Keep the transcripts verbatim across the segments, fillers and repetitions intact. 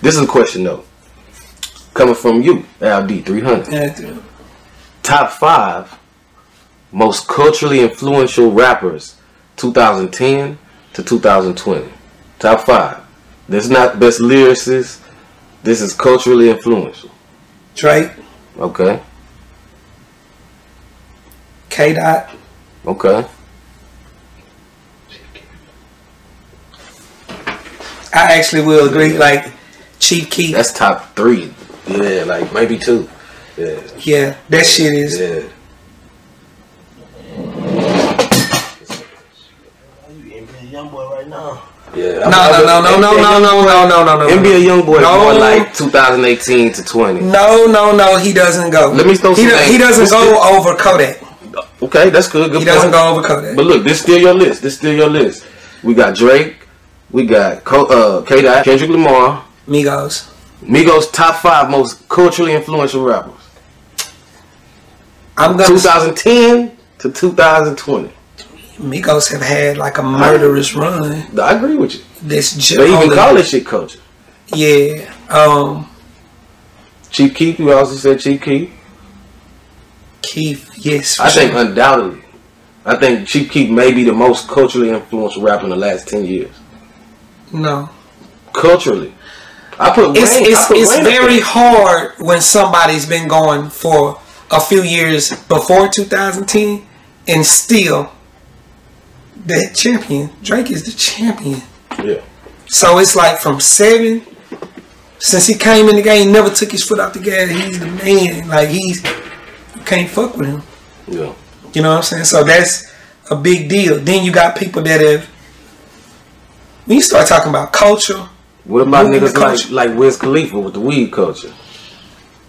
This is a question though, coming from you, A L D three hundred. Yeah, top five most culturally influential rappers, two thousand ten to two thousand twenty. Top five. This is not best lyricist. This is culturally influential. Drake. Okay. K-Dot. Okay. I actually will agree. Yeah. Like Chief Keef. That's top three. Yeah, like maybe two. Yeah. Yeah, that shit is. Yeah. You N B A Youngboy right now. Yeah. No, no, no, no, no, no, no, no, no, no, no. N B A Youngboy more like two thousand eighteen to twenty. No, no, no, he doesn't go. Let me throw some names. He doesn't go over Kodak. Okay, that's good. Good point. He doesn't go over Kodak. But look, this still your list. This still your list. We got Drake. We got uh, K-Dot, Kendrick Lamar, Migos. Migos top five most culturally influential rappers. I'm gonna two thousand ten to two thousand twenty. Migos have had like a murderous I, run. I agree with you. This they even call this shit culture. Yeah. Um. Chief Keef. You also said Chief Keef. Keef. Yes. I sure. think undoubtedly. I think Chief Keef may be the most culturally influential rapper in the last ten years. No, culturally, I put it's Wayne, it's, I put it's very hard when somebody's been going for a few years before two thousand ten and still that champion. Drake is the champion. Yeah. So it's like from seven since he came in the game, never took his foot off the gas. He's the man. Like he's you can't fuck with him. Yeah. You know what I'm saying? So that's a big deal. Then you got people that have. When you start talking about culture, what about niggas like like Wiz Khalifa with the weed culture?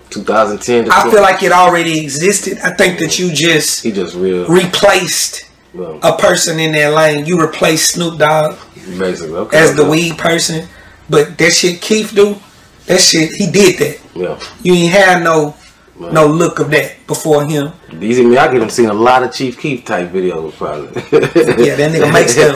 two thousand ten. To I feel like it already existed. I think that you just he just real replaced well, a person in that lane. You replaced Snoop Dogg basically okay, as the yeah. weed person, but that shit Keith do that shit. He did that. Yeah, you ain't had no Man. no look of that before him. These me, I get him seeing a lot of Chief Keef type videos probably. Yeah, that nigga makes them.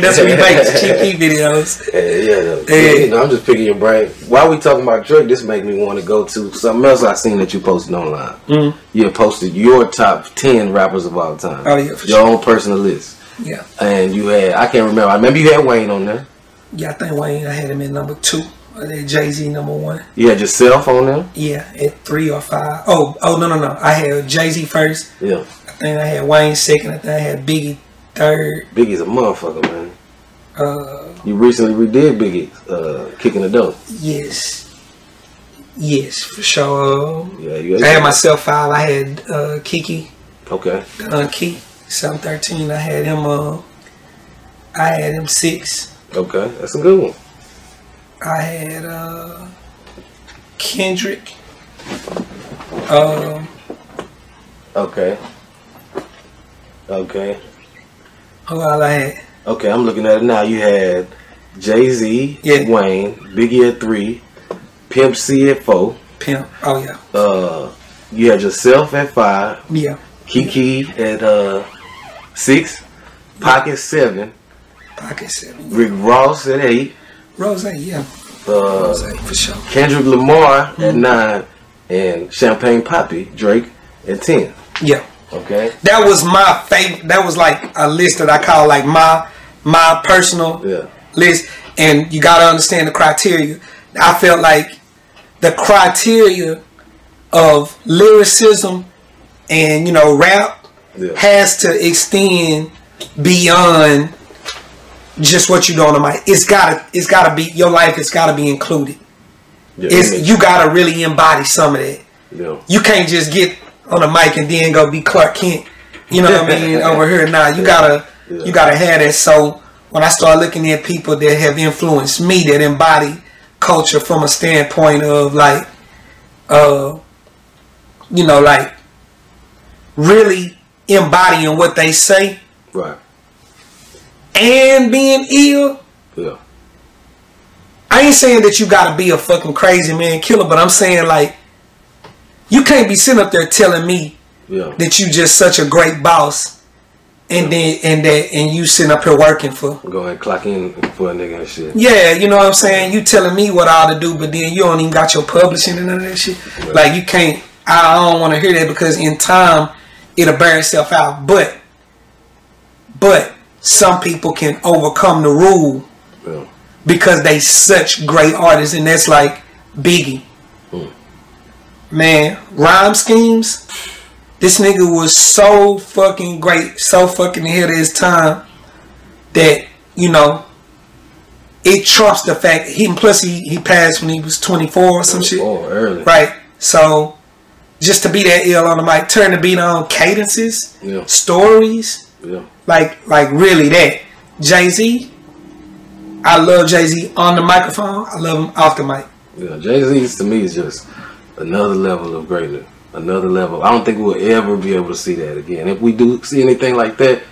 That's what he makes, Chief Keef videos. Hey, yeah, no, hey. You know, I'm just picking your brain. While we talking about Drake, this make me want to go to something else I seen that you posted online. Mm. You posted your top ten rappers of all time. Oh yeah, for your sure. own personal list. Yeah, and you had I can't remember. I remember you had Wayne on there. Yeah, I think Wayne. I had him in number two. Jay-Z number one. You had yourself on there? Yeah, at three or five. Oh, oh no, no, no. I had Jay-Z first. Yeah. I think I had Wayne second. I think I had Biggie third. Biggie's a motherfucker, man. Uh, you recently redid Biggie, uh, Kicking the Door. Yes. Yes, for sure. Yeah, you had I had myself five. I had uh, Kiki. Okay. Uh, Key, seven thirteen. I had him, uh, I had him six. Okay, that's a good one. I had uh, Kendrick. Um, okay. Okay. Who all I had? Okay, I'm looking at it now. You had Jay-Z, yeah. Wayne, Biggie at three, Pimp C at four. Pimp. Oh yeah. Uh, you had yourself at five. Yeah. Kiki yeah. at uh six. Pocket yeah. seven. Pocket seven. Yeah. Rick Ross at eight. Rose, yeah. Uh, Rose, for sure. Kendrick Lamar mm-hmm. at nine and Champagne Poppy, Drake at ten. Yeah. Okay. That was my favorite. That was like a list that I call like my my personal yeah. list. And you gotta understand the criteria. I felt like the criteria of lyricism and you know rap yeah. has to extend beyond just what you do on the mic. It's gotta, it's gotta be your life. It's gotta be included. Yeah, it's you gotta really embody some of that. Yeah. You can't just get on the mic and then go be Clark Kent. You know what I mean? Over here now, you yeah. gotta, yeah. you gotta have that. So when I start looking at people that have influenced me, that embody culture from a standpoint of like, uh, you know, like really embodying what they say. Right. And being ill, yeah. I ain't saying that you gotta be a fucking crazy man killer, but I'm saying like you can't be sitting up there telling me yeah. that you just such a great boss And then and that and you sitting up here working for go ahead clock in for a nigga and shit. Yeah, you know what I'm saying? You telling me what I ought to do, but then you don't even got your publishing and none of that shit. Right. Like you can't I don't wanna hear that because in time it'll bear itself out. But but some people can overcome the rule yeah. because they such great artists, and that's like Biggie. Mm. Man, rhyme schemes. This nigga was so fucking great, so fucking ahead of his time that, you know, it trumps the fact that he, plus he, he passed when he was twenty-four or some shit. Oh, early. Right. So, just to be that ill on the mic, turn the beat on, cadences, yeah. stories, yeah. like, like really that. Jay-Z, I love Jay-Z on the microphone, I love him off the mic. Yeah, Jay-Z to me is just another level of greatness. Another level. I don't think we'll ever be able to see that again. If we do see anything like that,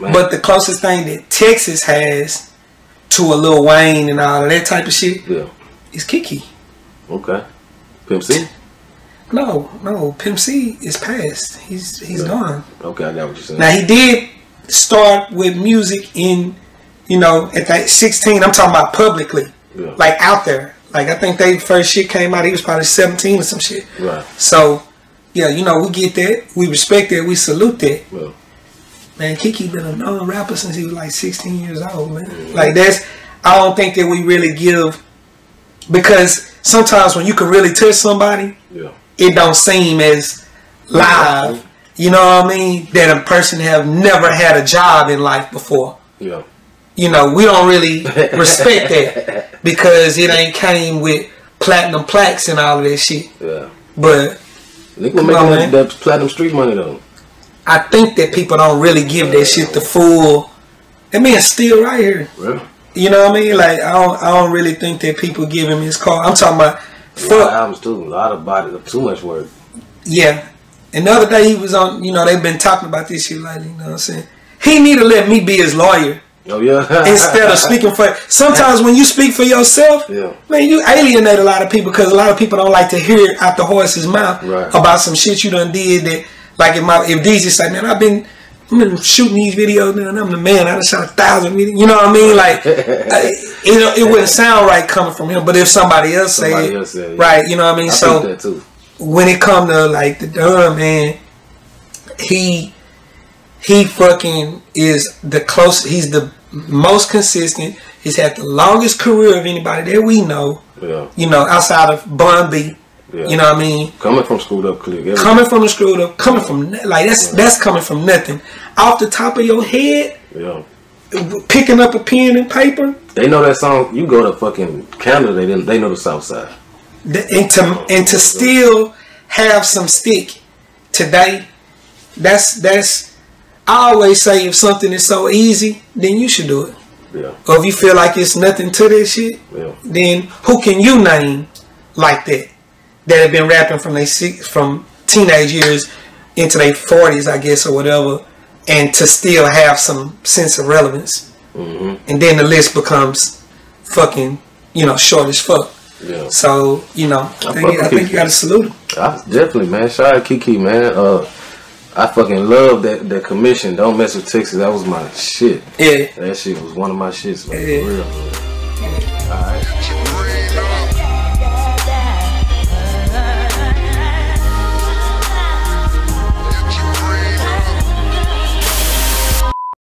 man. But the closest thing that Texas has to a Lil Wayne and all of that type of shit yeah. is Kiki. Okay. Pimp C? No, no. Pimp C is past. He's he's yeah. gone. Okay, I got what you're saying. Now, he did start with music in, you know, at that sixteen. I'm talking about publicly. Yeah. Like, out there. Like, I think they first shit came out, he was probably seventeen or some shit. Right. So, yeah, you know, we get that. We respect that. We salute that. Yeah. Man, Kiki been a known rapper since he was like sixteen years old, man. Yeah. Like, that's, I don't think that we really give, because sometimes when you can really touch somebody, yeah. it don't seem as live, you know what I mean, that a person have never had a job in life before. Yeah. You know, we don't really respect that because it ain't came with platinum plaques and all of that shit. Yeah. But look what making that platinum street money though. I think that people don't really give that shit the full. That man's still right here. Really? You know what I mean? Like I don't, I don't really think that people give him his call. I'm talking about fuck albums too. A lot of bodies, too much work. Yeah. And the other day he was on. You know they've been talking about this shit lately. You know what I'm saying? He need to let me be his lawyer. Oh, yeah. Instead of speaking for sometimes when you speak for yourself, yeah. man, you alienate a lot of people because a lot of people don't like to hear it out the horse's mouth right. about some shit you done did. That like if my if D J say, man, I've been, I've been shooting these videos and I'm the man. I done shot a thousand videos. You know what I mean? Like I, it, it wouldn't sound right coming from him. But if somebody else somebody said, else said yeah. right, you know what I mean. I so think that too. When it come to like the dumb man, he. He fucking is the close. He's the most consistent. He's had the longest career of anybody that we know. Yeah. You know, outside of Bun B. Yeah. You know what I mean? Coming from screwed up, click. Everything. Coming from the screwed up. Coming from like that's yeah. that's coming from nothing. Off the top of your head. Yeah. Picking up a pen and paper. They know that song. You go to fucking Canada. They didn't, they know the South Side. The, and to oh, and to yeah. still have some stick today. That's that's. I always say if something is so easy, then you should do it. Yeah. Or if you feel like it's nothing to that shit, yeah. then who can you name like that? That have been rapping from they six, from teenage years into their forties, I guess, or whatever, and to still have some sense of relevance. Mm-hmm. And then the list becomes fucking, you know, short as fuck. Yeah. So, you know, I think, I think you gotta salute him. I, definitely, man. Shout out Kiki, man. Uh, I fucking love that, that commission. Don't Mess With Texas. That was my shit. Yeah. That shit was one of my shits. Like, yeah. For real. Yeah. All right.